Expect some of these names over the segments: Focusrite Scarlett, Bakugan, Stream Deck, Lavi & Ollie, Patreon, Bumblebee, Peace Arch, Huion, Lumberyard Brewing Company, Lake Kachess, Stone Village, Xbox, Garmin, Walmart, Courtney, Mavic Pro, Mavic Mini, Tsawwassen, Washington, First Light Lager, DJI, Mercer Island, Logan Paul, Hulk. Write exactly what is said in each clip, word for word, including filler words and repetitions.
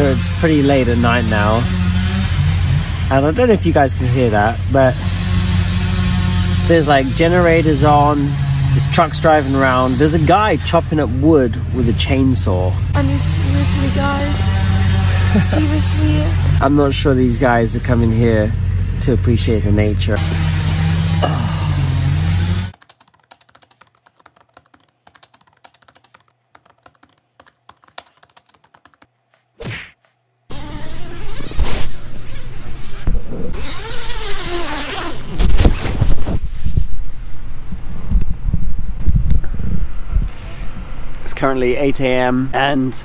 so it's pretty late at night now. And I don't know if you guys can hear that, but there's like generators on, there's trucks driving around, there's a guy chopping up wood with a chainsaw. I mean, seriously guys, seriously. I'm not sure these guys are coming here to appreciate the nature. Currently eight A M and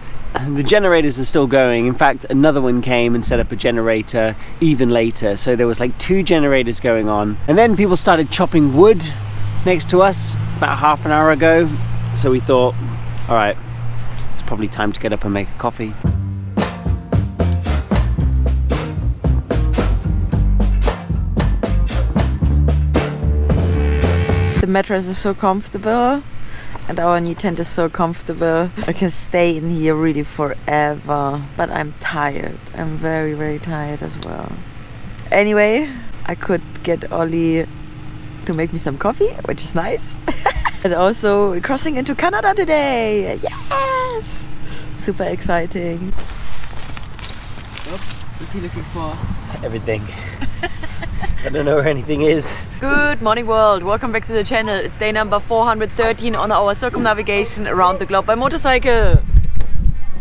the generators are still going. In fact, another one came and set up a generator even later. So there was like two generators going on. And then people started chopping wood next to us about half an hour ago. So we thought, all right, it's probably time to get up and make a coffee. The mattress is so comfortable. And our new tent is so comfortable. I can stay in here really forever. But I'm tired. I'm very, very tired as well. Anyway, I could get Ollie to make me some coffee, which is nice. And also, we're crossing into Canada today. Yes! Super exciting. What is he looking for? Everything. I don't know where anything is. Good morning world, welcome back to the channel. It's day number four hundred thirteen on our circumnavigation around the globe by motorcycle.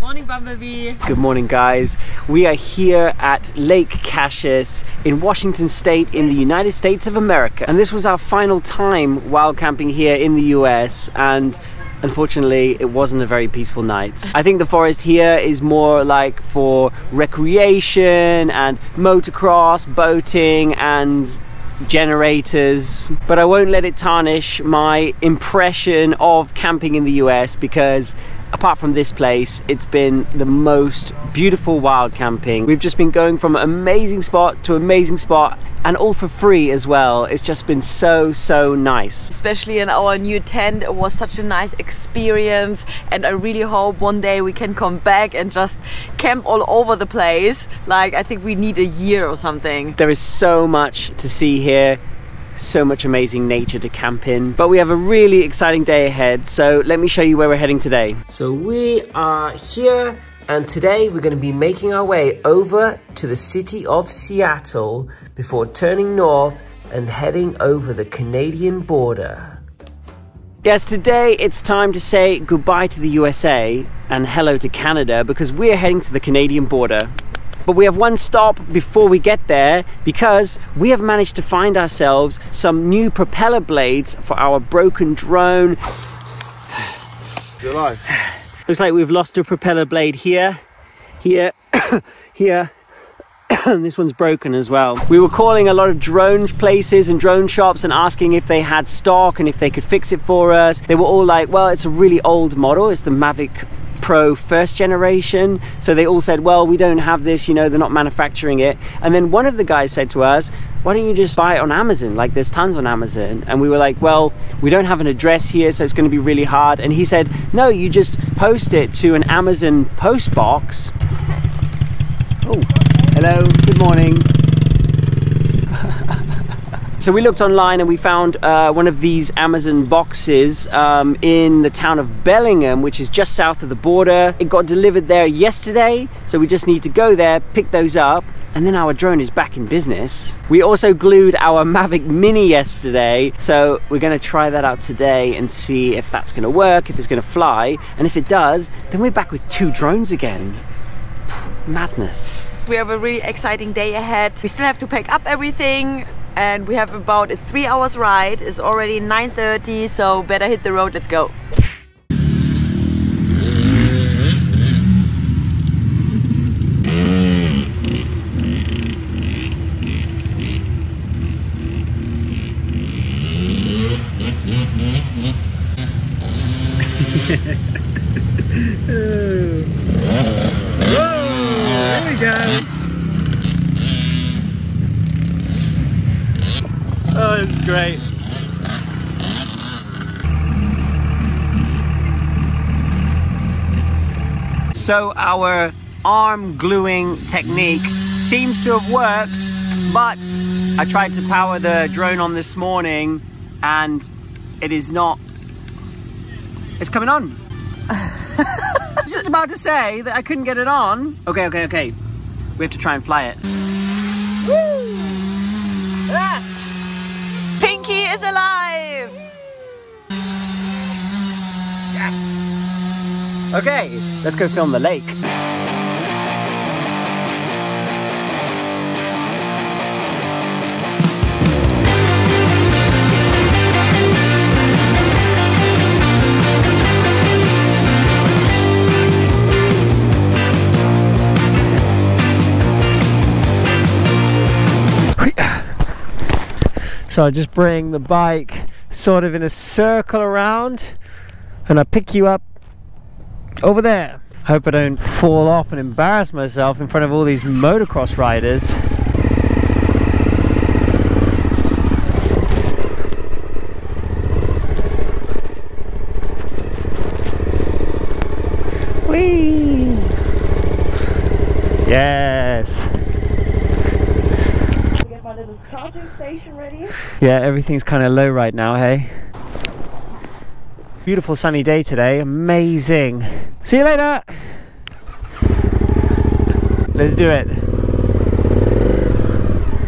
Morning Bumblebee. Good morning guys. We are here at Lake Kachess in Washington State in the United States of America. And this was our final time wild camping here in the U S, and unfortunately, it wasn't a very peaceful night. I think the forest here is more like for recreation and motocross, boating and generators. But I won't let it tarnish my impression of camping in the U S, because apart from this place, it's been the most beautiful wild camping. We've just been going from amazing spot to amazing spot, and all for free as well. It's just been so, so nice. Especially in our new tent, it was such a nice experience, and I really hope one day we can come back and just camp all over the place. Like, I think we need a year or something. There is so much to see here, so much amazing nature to camp in, but we have a really exciting day ahead, so let me show you where we're heading today. So we are here, and today we're going to be making our way over to the city of Seattle before turning north and heading over the Canadian border. Yes, today it's time to say goodbye to the U S A and hello to Canada, because we're heading to the Canadian border. But we have one stop before we get there, because we have managed to find ourselves some new propeller blades for our broken drone. You're alive. Looks like we've lost a propeller blade here, here, here, and this one's broken as well. We were calling a lot of drone places and drone shops and asking if they had stock and if they could fix it for us. They were all like, well, it's a really old model, it's the Mavic Pro first generation. So they all said, well, we don't have this, you know, they're not manufacturing it. And then one of the guys said to us, why don't you just buy it on Amazon? Like, there's tons on Amazon. And we were like, well, we don't have an address here, so it's going to be really hard. And he said, no, you just post it to an Amazon post box. Oh, hello, good morning. So we looked online and we found uh, one of these Amazon boxes um, in the town of Bellingham, which is just south of the border. It got delivered there yesterday, so we just need to go there, pick those up, and then our drone is back in business. We also glued our Mavic Mini yesterday, so we're gonna try that out today and see if that's gonna work, if it's gonna fly, and if it does, then we're back with two drones again. Madness. We have a really exciting day ahead. We still have to pack up everything, and we have about a three hours ride. It's already nine thirty, so better hit the road, let's go. Whoa, there we go. Oh, it's great. So our arm gluing technique seems to have worked, but I tried to power the drone on this morning and it is not, it's coming on. I was just about to say that I couldn't get it on. Okay, okay, okay. We have to try and fly it. Woo! Ah! Pinky is alive! Yes! Okay, let's go film the lake. So I just bring the bike sort of in a circle around and I pick you up over there. Hope I don't fall off and embarrass myself in front of all these motocross riders. Whee! Yes! Station ready? Yeah, everything's kind of low right now, hey? Beautiful sunny day today, amazing. See you later! Let's do it.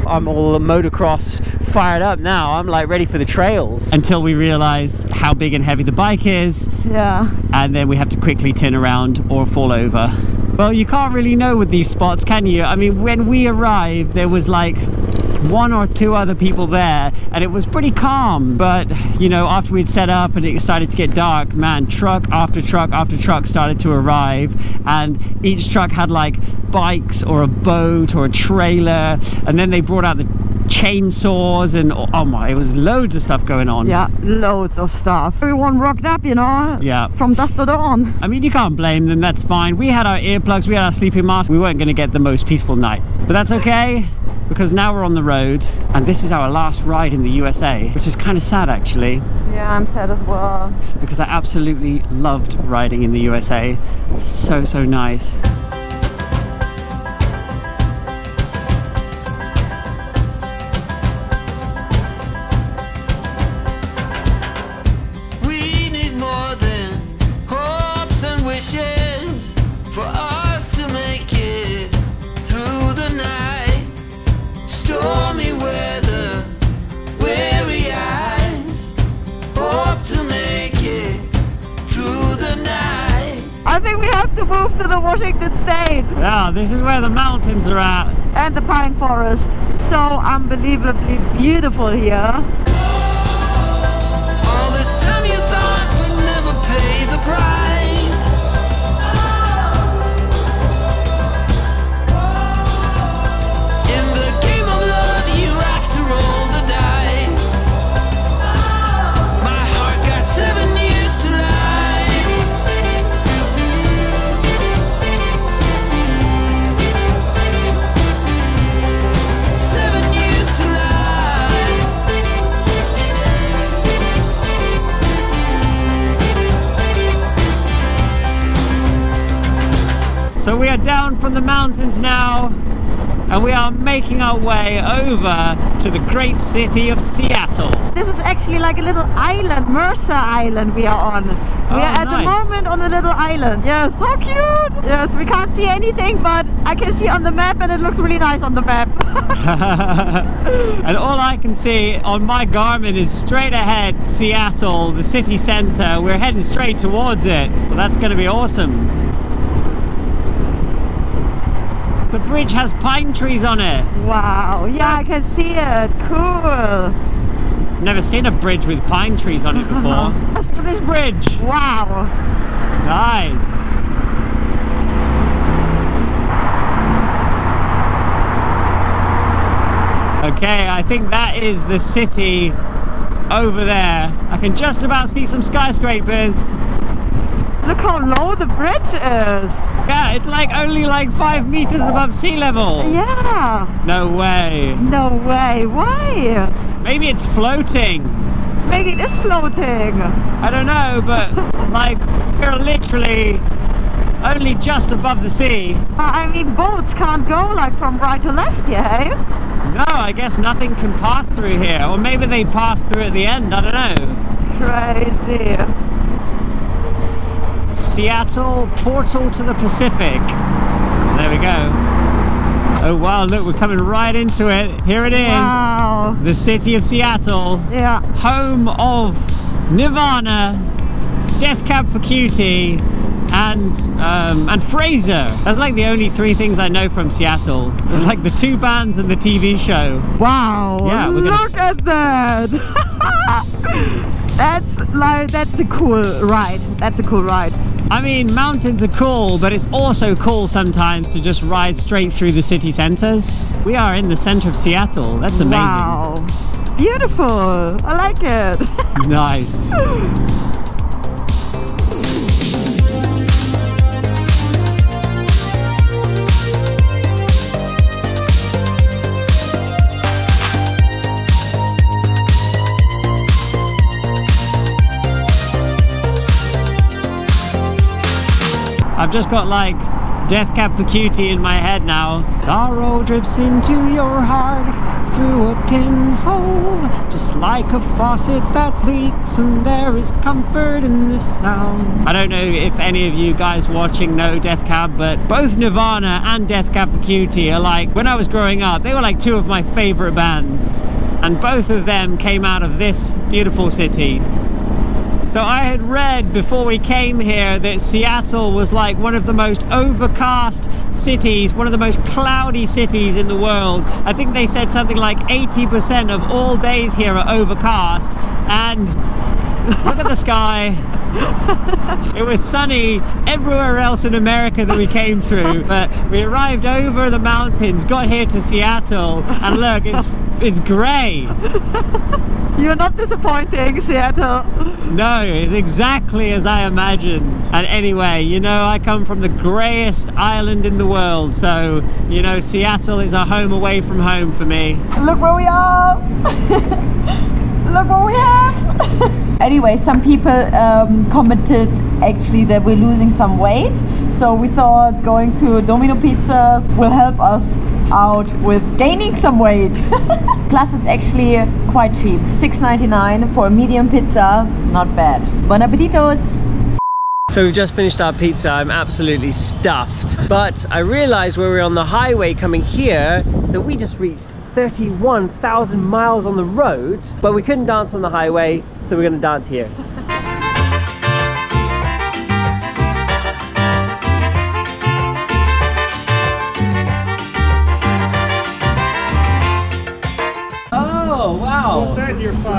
I'm all motocross fired up now, I'm like ready for the trails. Until we realise how big and heavy the bike is. Yeah. And then we have to quickly turn around or fall over. Well, you can't really know with these spots, can you? I mean, when we arrived, there was like one or two other people there and it was pretty calm, but you know, after we'd set up and it started to get dark, man, truck after truck after truck started to arrive, and each truck had like bikes or a boat or a trailer, and then they brought out the chainsaws and oh my, it was loads of stuff going on. Yeah, loads of stuff. Everyone rocked up, you know. Yeah, from dusk to dawn. I mean, you can't blame them, that's fine. We had our earplugs, we had our sleeping masks, we weren't going to get the most peaceful night, but that's okay. Because now we're on the road and this is our last ride in the U S A, which is kind of sad actually. Yeah, I'm sad as well. Because I absolutely loved riding in the U S A. So, so nice. Move to the Washington State. Yeah, this is where the mountains are at. And the pine forest. So unbelievably beautiful here. All this time you thought we'd never pay the price. In the game of love you have to roll the dice. My heart got seven years to life. So we are down from the mountains now and we are making our way over to the great city of Seattle. This is actually like a little island, Mercer Island we are on. We oh, are at nice. the moment on a little island. Yes, so cute! Yes, we can't see anything, but I can see on the map and it looks really nice on the map. And all I can see on my Garmin is straight ahead, Seattle, the city centre. We're heading straight towards it. Well, that's going to be awesome. The bridge has pine trees on it. Wow, yeah, I can see it. Cool. Never seen a bridge with pine trees on it before. Look at this bridge. Wow. Nice. Okay, I think that is the city over there. I can just about see some skyscrapers. Look how low the bridge is. Yeah, it's like only like five meters above sea level. Yeah. No way. No way. Why? Maybe it's floating. Maybe it is floating. I don't know, but like we're literally only just above the sea. I mean, boats can't go like from right to left here, eh? No, I guess nothing can pass through here, or maybe they pass through at the end, I don't know. Crazy. Seattle, portal to the Pacific. There we go. Oh wow, look, we're coming right into it. Here it is. Wow. The city of Seattle. Yeah. Home of Nirvana, Death Cab for Cutie, and um, and Fraser. That's like the only three things I know from Seattle. It's like the two bands and the T V show. Wow! Yeah, we're look gonna... at that. That's like that's a cool ride. That's a cool ride. I mean, mountains are cool, but it's also cool sometimes to just ride straight through the city centers. We are in the center of Seattle. That's amazing. Wow! Beautiful. I like it. Nice. I've just got like Death Cab for Cutie in my head now. Sorrow drips into your heart through a pinhole, just like a faucet that leaks, and there is comfort in this sound. I don't know if any of you guys watching know Death Cab, but both Nirvana and Death Cab for Cutie are like, when I was growing up, they were like two of my favorite bands. And both of them came out of this beautiful city. So I had read before we came here that Seattle was like one of the most overcast cities, one of the most cloudy cities in the world. I think they said something like eighty percent of all days here are overcast, and look at the sky. It was sunny everywhere else in America that we came through, but we arrived over the mountains, got here to Seattle, and look, it's It's grey. You're not disappointing, Seattle. No, it's exactly as I imagined. And anyway, you know, I come from the greyest island in the world, so, you know, Seattle is a home away from home for me. Look where we are! Look what we have! Anyway, some people um, commented actually that we're losing some weight, so we thought going to Domino Pizzas will help us out with gaining some weight. Plus it's actually quite cheap, six ninety-nine for a medium pizza. Not bad. Bon appetitos. So we've just finished our pizza. I'm absolutely stuffed, but I realized when we were on the highway coming here that we just reached thirty-one thousand miles on the road, but we couldn't dance on the highway, so we're gonna dance here.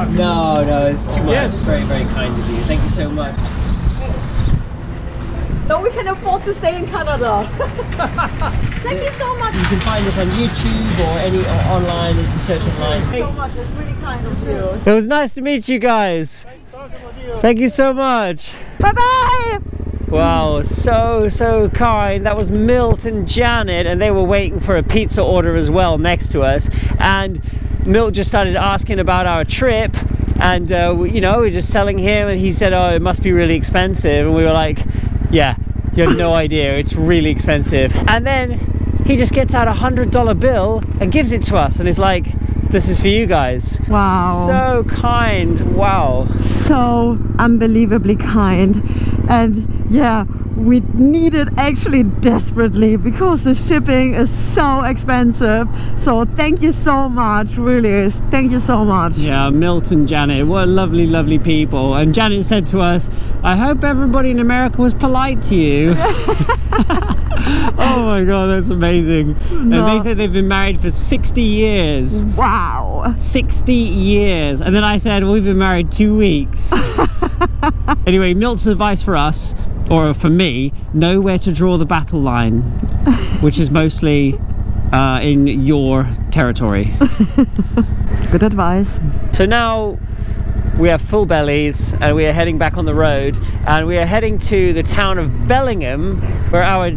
No, no, it's too much. Yes. Very, very kind of you. Thank you so much. No, we can afford to stay in Canada. Thank you so much. You can find us on YouTube or any or online if you search online. Thank you so much. It's really kind of you. It was nice to meet you guys. Nice talking with you. Thank you so much. Bye bye. Wow, so, so kind. That was Milt and Janet, and they were waiting for a pizza order as well next to us. And Milt just started asking about our trip, and uh, we, you know, we were just telling him, and he said, oh, it must be really expensive, and we were like, yeah, you have no idea, it's really expensive. And then he just gets out a hundred dollar bill and gives it to us, and it's like, this is for you guys. Wow, so kind. Wow, so unbelievably kind. And yeah, we need it actually desperately because the shipping is so expensive. So thank you so much, really is. Thank you so much. Yeah, Milt and Janet, what lovely, lovely people. And Janet said to us, I hope everybody in America was polite to you. Oh my god, that's amazing. No. And they said they've been married for sixty years. Wow. sixty years. And then I said, well, we've been married two weeks. Anyway, Milt's advice for us, or for me, know where to draw the battle line, which is mostly uh, in your territory. Good advice. So now we have full bellies and we are heading back on the road, and we are heading to the town of Bellingham, where our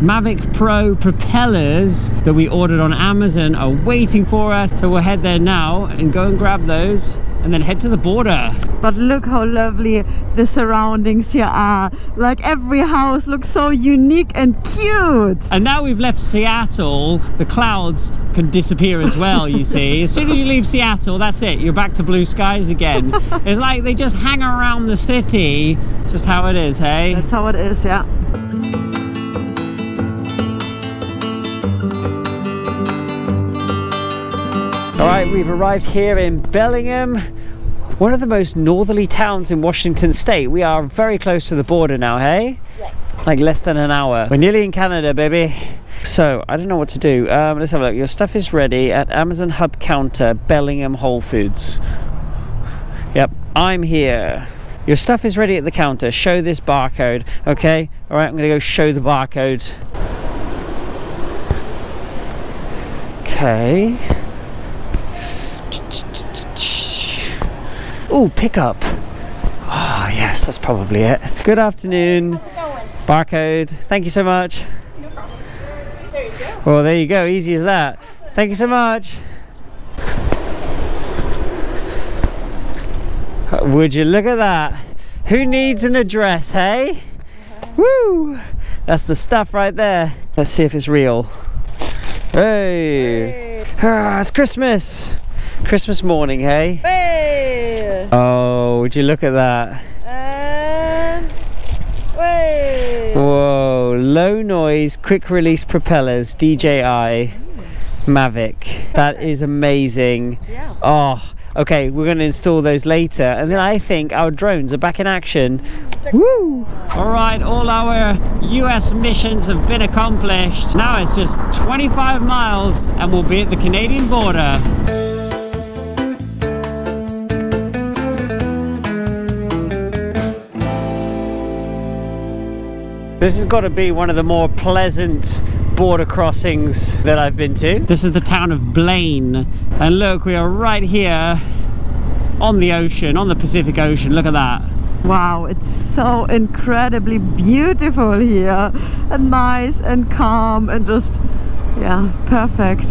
Mavic Pro propellers that we ordered on Amazon are waiting for us. So we'll head there now and go and grab those and then head to the border. But look how lovely the surroundings here are. Like, every house looks so unique and cute. And now we've left Seattle, the clouds can disappear as well, you see. As soon as you leave Seattle, that's it, you're back to blue skies again. It's like they just hang around the city. It's just how it is, hey? That's how it is, yeah. All right, we've arrived here in Bellingham, one of the most northerly towns in Washington state. We are very close to the border now, hey? Yeah. Like less than an hour. We're nearly in Canada, baby. So, I don't know what to do. Um, let's have a look. Your stuff is ready at Amazon Hub Counter, Bellingham Whole Foods. Yep, I'm here. Your stuff is ready at the counter. Show this barcode, okay? All right, I'm gonna go show the barcode. Okay. Oh, pickup. Ah, oh, yes, that's probably it. Good afternoon. Barcode. Thank you so much. No problem. There you go. Well, there you go. Easy as that. Awesome. Thank you so much. Would you look at that? Who needs an address, hey? Uh-huh. Woo! That's the stuff right there. Let's see if it's real. Hey! Hey. Ah, it's Christmas. Christmas morning, hey? Hey! Oh, would you look at that? And... Hey. Whoa, low noise, quick release propellers, D J I, Mavic. That is amazing. Yeah. Oh, okay, we're gonna install those later, and then I think our drones are back in action. Woo! All right, all our U S missions have been accomplished. Now it's just twenty-five miles and we'll be at the Canadian border. This has got to be one of the more pleasant border crossings that I've been to. This is the town of Blaine. And look, we are right here on the ocean, on the Pacific Ocean. Look at that. Wow, it's so incredibly beautiful here. And nice and calm and just, yeah, perfect.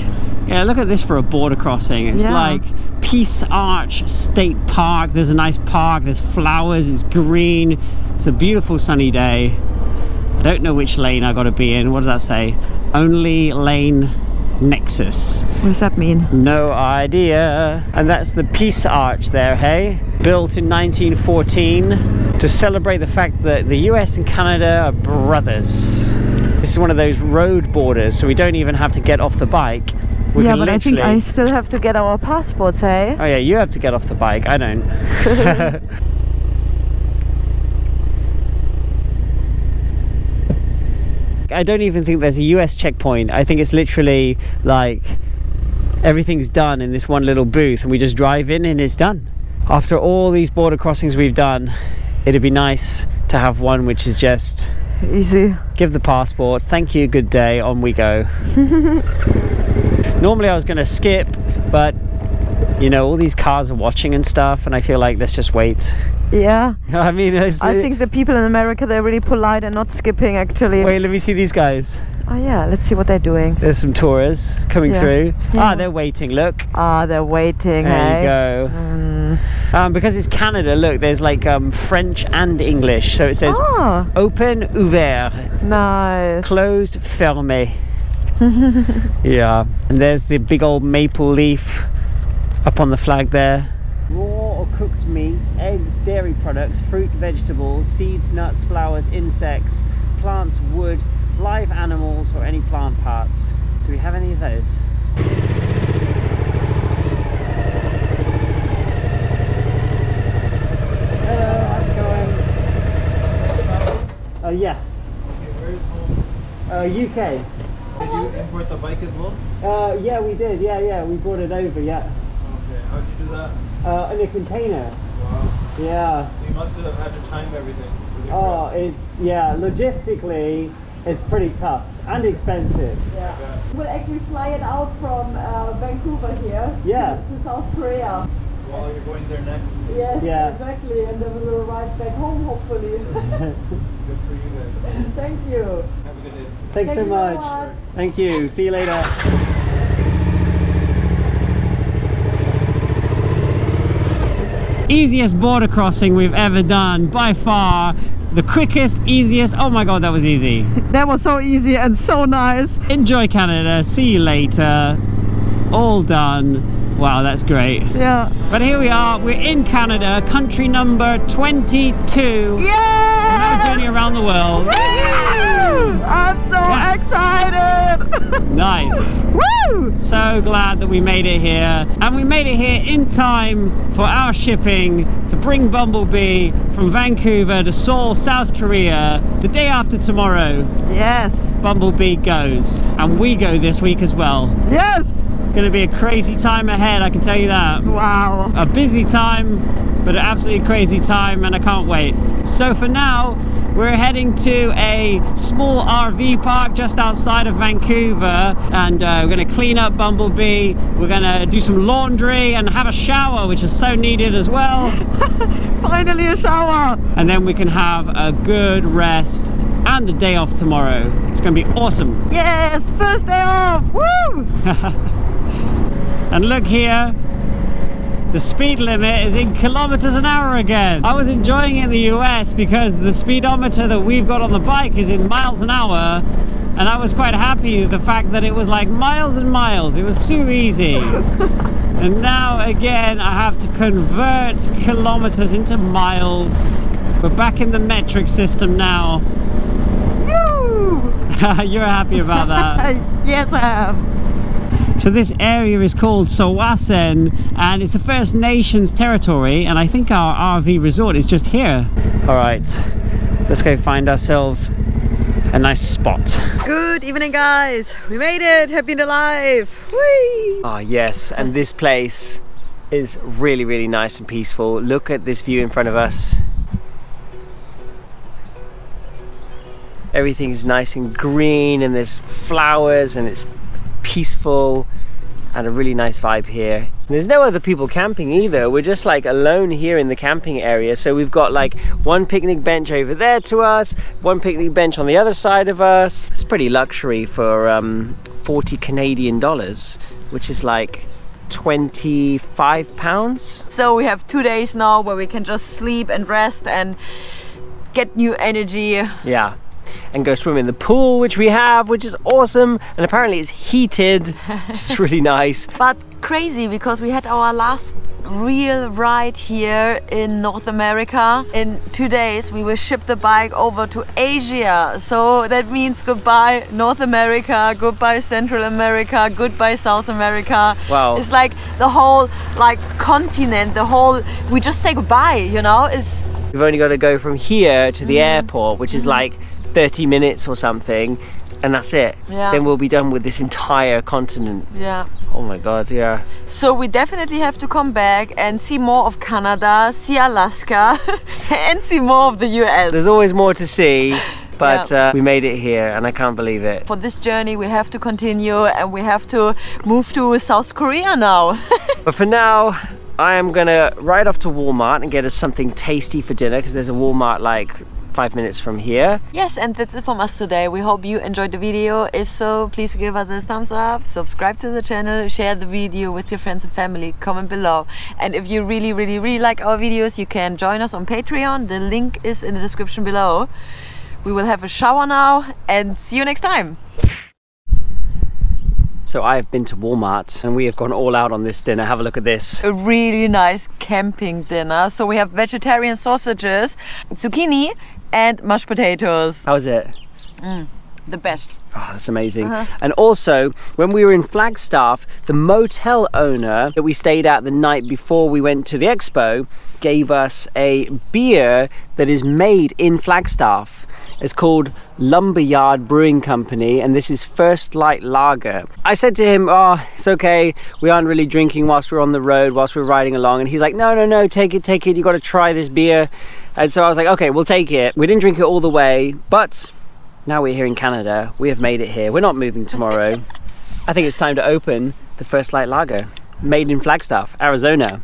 Yeah, look at this for a border crossing. It's yeah. like Peace Arch State Park. There's a nice park, there's flowers, it's green. It's a beautiful sunny day. I don't know which lane I gotta be in. What does that say? Only lane Nexus. What does that mean? No idea. And that's the Peace Arch there, hey? Built in nineteen fourteen to celebrate the fact that the U S and Canada are brothers. This is one of those road borders, so we don't even have to get off the bike. We yeah, but I think I still have to get our passports, hey? Oh yeah, you have to get off the bike. I don't. I don't even think there's a U S checkpoint. I think it's literally like everything's done in this one little booth and we just drive in and it's done. After all these border crossings we've done, it'd be nice to have one which is just easy. Give the passport, thank you, good day, on we go. Normally I was gonna skip, but you know, all these cars are watching and stuff and I feel like let's just wait. Yeah. I mean, it's, I think the people in America, they're really polite and not skipping actually. Wait, let me see these guys. Oh yeah, let's see what they're doing. There's some tourists coming yeah. through. Yeah. Ah, they're waiting, look. Ah, they're waiting, There hey? you go. Mm. Um, because it's Canada, look, there's like um, French and English. So it says, ah. open, ouvert. Nice. Closed, fermé. Yeah. And there's the big old maple leaf up on the flag there. Raw or cooked meat, eggs, dairy products, fruit, vegetables, seeds, nuts, flowers, insects, plants, wood, live animals, or any plant parts. Do we have any of those? Hello, how's it going? Oh, uh, yeah. Okay, where is home? Uh, U K. Did you import the bike as well? Uh, yeah, we did. Yeah, yeah, we brought it over, yeah. Okay, how'd you do that? Uh, in a container. Wow. Yeah. So you must have had to time everything. Oh, friends. It's, yeah, logistically, it's pretty tough and expensive. Yeah. yeah. We'll actually fly it out from uh, Vancouver here yeah. to, to South Korea. Well, you're going there next. Yes, yeah. exactly. And then we'll ride back home, hopefully. Good for you guys. Thank you. Have a good day. Thanks Thank so much. much. Thank you. See you later. Easiest border crossing we've ever done by far. The quickest, easiest. Oh my god, that was easy. That was so easy and so nice. Enjoy Canada. See you later. All done. Wow, that's great. Yeah. But here we are. We're in Canada, country number twenty-two. Yeah. On our journey around the world. Woo! I'm so yes. excited. Nice. Woo! So glad that we made it here, and we made it here in time for our shipping to bring Bumblebee from Vancouver to Seoul, South Korea, the day after tomorrow. Yes. Bumblebee goes, and we go this week as well. Yes. Gonna be a crazy time ahead, I can tell you that. Wow. A busy time, but an absolutely crazy time, and I can't wait. So for now, we're heading to a small R V park just outside of Vancouver, and uh, we're going to clean up Bumblebee, we're going to do some laundry and have a shower, which is so needed as well. Finally a shower! And then we can have a good rest and a day off tomorrow. It's going to be awesome. Yes! First day off! Woo! And look here. The speed limit is in kilometers an hour again. I was enjoying it in the U S because the speedometer that we've got on the bike is in miles an hour, and I was quite happy with the fact that it was like miles and miles. It was too easy. And now again I have to convert kilometers into miles. We're back in the metric system now. You! You're happy about that? Yes, I am. So this area is called Tsawwassen, and it's a First Nations territory, and I think our R V resort is just here. Alright, let's go find ourselves a nice spot. Good evening guys, we made it, happy and alive! Whee! Oh yes, and this place is really really nice and peaceful. Look at this view in front of us. Everything's nice and green, and there's flowers, and it's peaceful and a really nice vibe here. And there's no other people camping either. We're just like alone here in the camping area. So we've got like one picnic bench over there to us, one picnic bench on the other side of us. It's pretty luxury for um, forty Canadian dollars, which is like twenty-five pounds. So we have two days now where we can just sleep and rest and get new energy. Yeah. And go swim in the pool, which we have, which is awesome, and apparently it's heated, which is really nice. But crazy, because we had our last real ride here in North America. In two days we will ship the bike over to Asia, so that means goodbye North America, goodbye Central America, goodbye South America. Wow. It's like the whole like continent, the whole, we just say goodbye, you know. It's we've only got to go from here to the mm. airport, which mm. is like thirty minutes or something, and that's it. Yeah. Then we'll be done with this entire continent. Yeah. Oh my god, yeah. So we definitely have to come back and see more of Canada, see Alaska, and see more of the U S. There's always more to see. But yeah. uh, we made it here, and I can't believe it. For this journey we have to continue, and we have to move to South Korea now. But for now I am gonna ride off to Walmart and get us something tasty for dinner, because there's a Walmart like five minutes from here. Yes, and that's it from us today. We hope you enjoyed the video. If so, please give us a thumbs up, subscribe to the channel, share the video with your friends and family, comment below. And if you really, really, really like our videos, you can join us on Patreon. The link is in the description below. We will have a shower now, and see you next time. So I've been to Walmart, and we have gone all out on this dinner. Have a look at this. A really nice camping dinner. So we have vegetarian sausages, zucchini, and mashed potatoes. How's it? Mm, the best. Oh, that's amazing. Uh-huh. And also, when we were in Flagstaff, the motel owner that we stayed at the night before we went to the expo gave us a beer that is made in Flagstaff. It's called Lumberyard Brewing Company, and this is First Light Lager. I said to him, oh, it's okay, we aren't really drinking whilst we're on the road, whilst we're riding along. And he's like, no, no, no, take it, take it, you got to try this beer. And so I was like, okay, we'll take it. We didn't drink it all the way, but now we're here in Canada. We have made it here. We're not moving tomorrow. I think it's time to open the First Light Lager, made in Flagstaff, Arizona.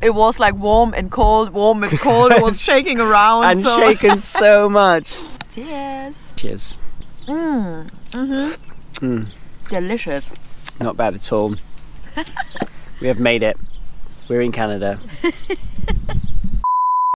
It was like warm and cold, warm and cold. It was shaking around. And so. Shaken so much. Cheers. Cheers. Mm. Mm-hmm. Mm. Delicious. Not bad at all. We have made it. We're in Canada.